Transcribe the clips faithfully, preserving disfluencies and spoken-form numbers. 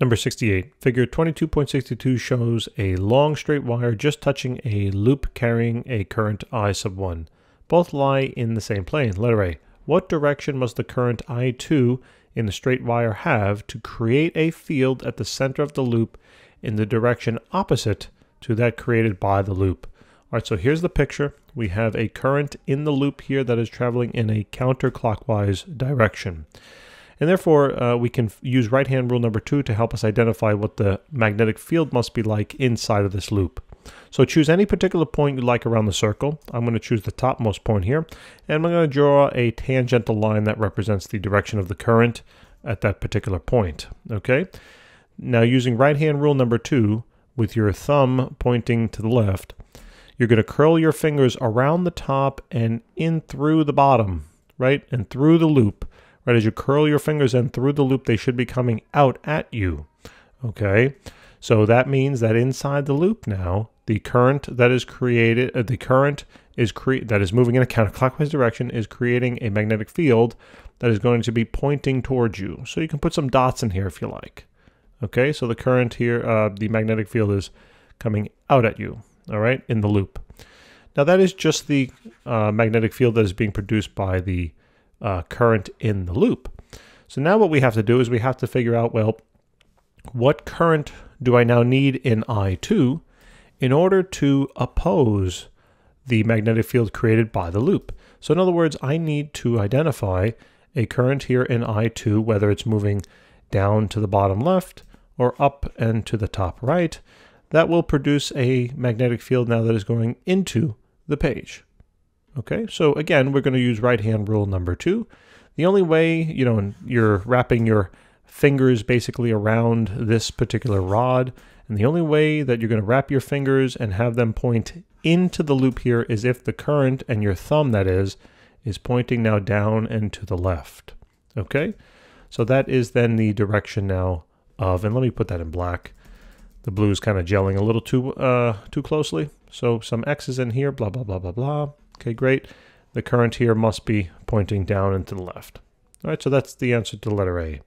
Number sixty-eight. Figure twenty-two point sixty-two shows a long straight wire just touching a loop carrying a current I sub one. Both lie in the same plane. Letter A. What direction must the current I two in the straight wire have to create a field at the center of the loop in the direction opposite to that created by the loop? All right, so here's the picture. We have a current in the loop here that is traveling in a counterclockwise direction. And therefore, uh, we can use right-hand rule number two to help us identify what the magnetic field must be like inside of this loop. So choose any particular point you like around the circle. I'm going to choose the topmost point here, and I'm going to draw a tangential line that represents the direction of the current at that particular point. Okay. Now, using right-hand rule number two, with your thumb pointing to the left, you're going to curl your fingers around the top and in through the bottom, right, and through the loop. Right, as you curl your fingers in through the loop, they should be coming out at you, okay? So that means that inside the loop now, the current that is created, uh, the current is cre that is moving in a counterclockwise direction is creating a magnetic field that is going to be pointing towards you. So you can put some dots in here if you like, okay? So the current here, uh, the magnetic field is coming out at you, all right, in the loop. Now that is just the uh, magnetic field that is being produced by the Uh, current in the loop. So now what we have to do is we have to figure out, well, what current do I now need in I two in order to oppose the magnetic field created by the loop? So in other words, I need to identify a current here in I two, whether it's moving down to the bottom left or up and to the top right, that will produce a magnetic field now that is going into the page. Okay, so again, we're going to use right-hand rule number two. The only way, you know, you're wrapping your fingers basically around this particular rod, and the only way that you're going to wrap your fingers and have them point into the loop here is if the current, and your thumb that is, is pointing now down and to the left. Okay, so that is then the direction now of, and let me put that in black. The blue is kind of gelling a little too, uh, too closely. So some X's in here, blah, blah, blah, blah, blah. Okay, great. The current here must be pointing down and to the left. All right, so that's the answer to letter A.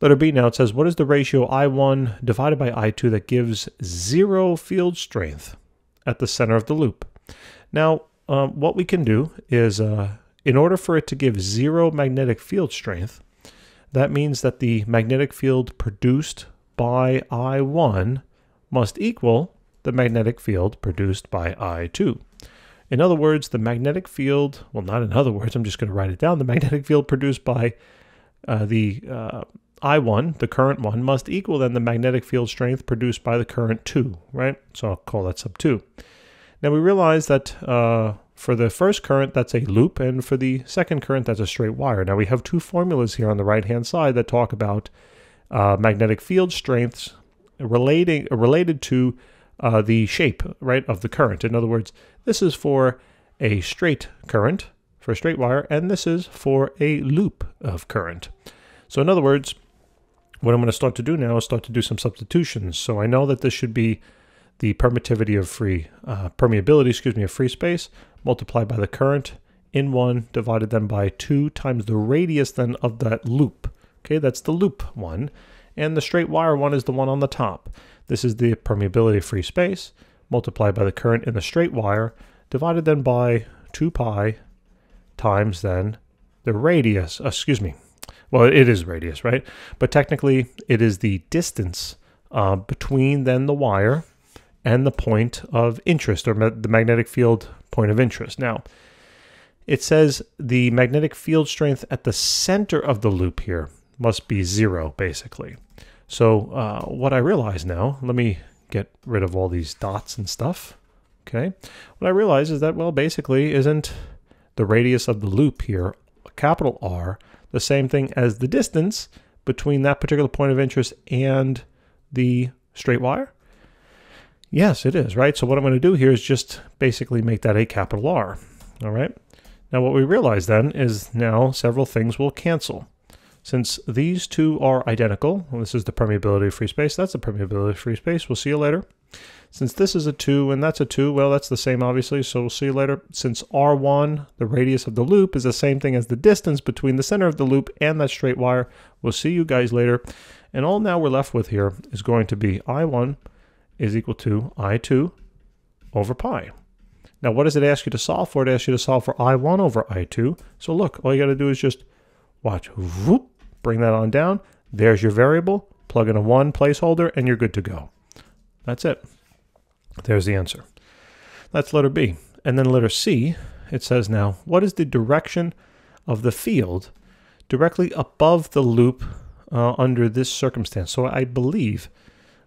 Letter B now, it says, what is the ratio I one divided by I two that gives zero field strength at the center of the loop? Now, um, what we can do is, uh, in order for it to give zero magnetic field strength, that means that the magnetic field produced by I one must equal the magnetic field produced by I two. In other words, the magnetic field, well, not in other words, I'm just going to write it down. The magnetic field produced by uh, the uh, I one, the current one, must equal then the magnetic field strength produced by the current two, right? So I'll call that sub two. Now we realize that uh, for the first current, that's a loop, and for the second current, that's a straight wire. Now we have two formulas here on the right-hand side that talk about uh, magnetic field strengths relating, related to Uh, the shape, right, of the current. In other words, this is for a straight current, for a straight wire, and this is for a loop of current. So in other words, what I'm going to start to do now is start to do some substitutions. So I know that this should be the permittivity of free, uh, permeability, excuse me, of free space, multiplied by the current in one, divided then by two times the radius then of that loop. Okay, that's the loop one. And the straight wire one is the one on the top. This is the permeability of free space, multiplied by the current in the straight wire, divided then by two pi times then the radius, uh, excuse me. Well, it is radius, right? But technically, it is the distance uh, between then the wire and the point of interest, or ma the magnetic field point of interest. Now, it says the magnetic field strength at the center of the loop here must be zero, basically. So uh, what I realize now, let me get rid of all these dots and stuff, okay? What I realize is that, well, basically, isn't the radius of the loop here, capital R, the same thing as the distance between that particular point of interest and the straight wire? Yes, it is, right? So what I'm gonna do here is just basically make that a capital R, all right? Now what we realize then is now several things will cancel. Since these two are identical, and this is the permeability of free space, that's the permeability of free space, we'll see you later. Since this is a two and that's a two, well, that's the same obviously, so we'll see you later. Since R one, the radius of the loop, is the same thing as the distance between the center of the loop and that straight wire, we'll see you guys later. And all now we're left with here is going to be I one is equal to I two over pi. Now what does it ask you to solve for? It asks you to solve for I one over I two. So look, all you gotta do is just watch, whoop, bring that on down. There's your variable, plug in a one placeholder, and you're good to go. That's it. There's the answer. That's letter B. And then letter C, it says now, what is the direction of the field directly above the loop uh, under this circumstance? So I believe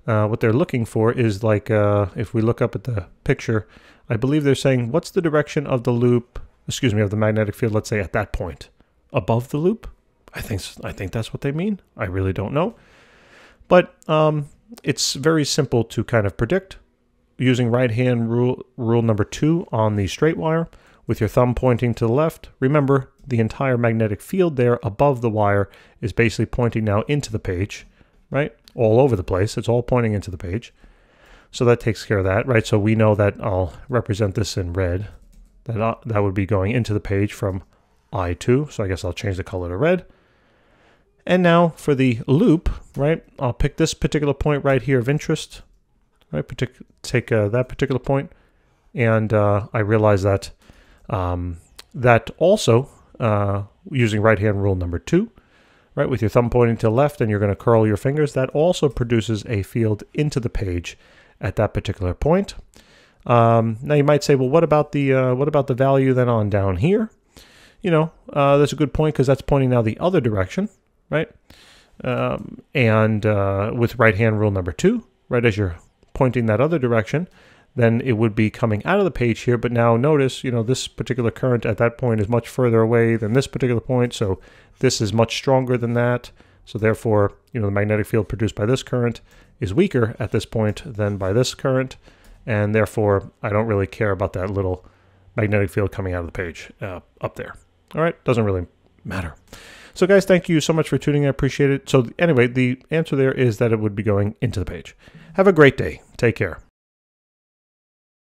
uh, what they're looking for is like, uh, if we look up at the picture, I believe they're saying, what's the direction of the loop, excuse me, of the magnetic field, let's say at that point, above the loop? I think I think that's what they mean. I really don't know. But um, it's very simple to kind of predict using right-hand rule, rule number two on the straight wire with your thumb pointing to the left. Remember, the entire magnetic field there above the wire is basically pointing now into the page, right? All over the place. It's all pointing into the page. So that takes care of that, right? So we know that I'll represent this in red. That, uh, that would be going into the page from I two. So I guess I'll change the color to red. And now for the loop, right, I'll pick this particular point right here of interest, right, Partic take uh, that particular point, and uh, I realize that um, that also, uh, using right-hand rule number two, right, with your thumb pointing to the left and you're going to curl your fingers, that also produces a field into the page at that particular point. Um, now you might say, well, what about the, uh, what about the value then on down here? You know, uh, that's a good point because that's pointing now the other direction, right? Um, and uh, with right-hand rule number two, right, as you're pointing that other direction, then it would be coming out of the page here. But now notice, you know, this particular current at that point is much further away than this particular point. So this is much stronger than that. So therefore, you know, the magnetic field produced by this current is weaker at this point than by this current. And therefore, I don't really care about that little magnetic field coming out of the page uh, up there. All right, doesn't really matter. So guys, thank you so much for tuning in. I appreciate it. So anyway, the answer there is that it would be going into the page. Have a great day. Take care.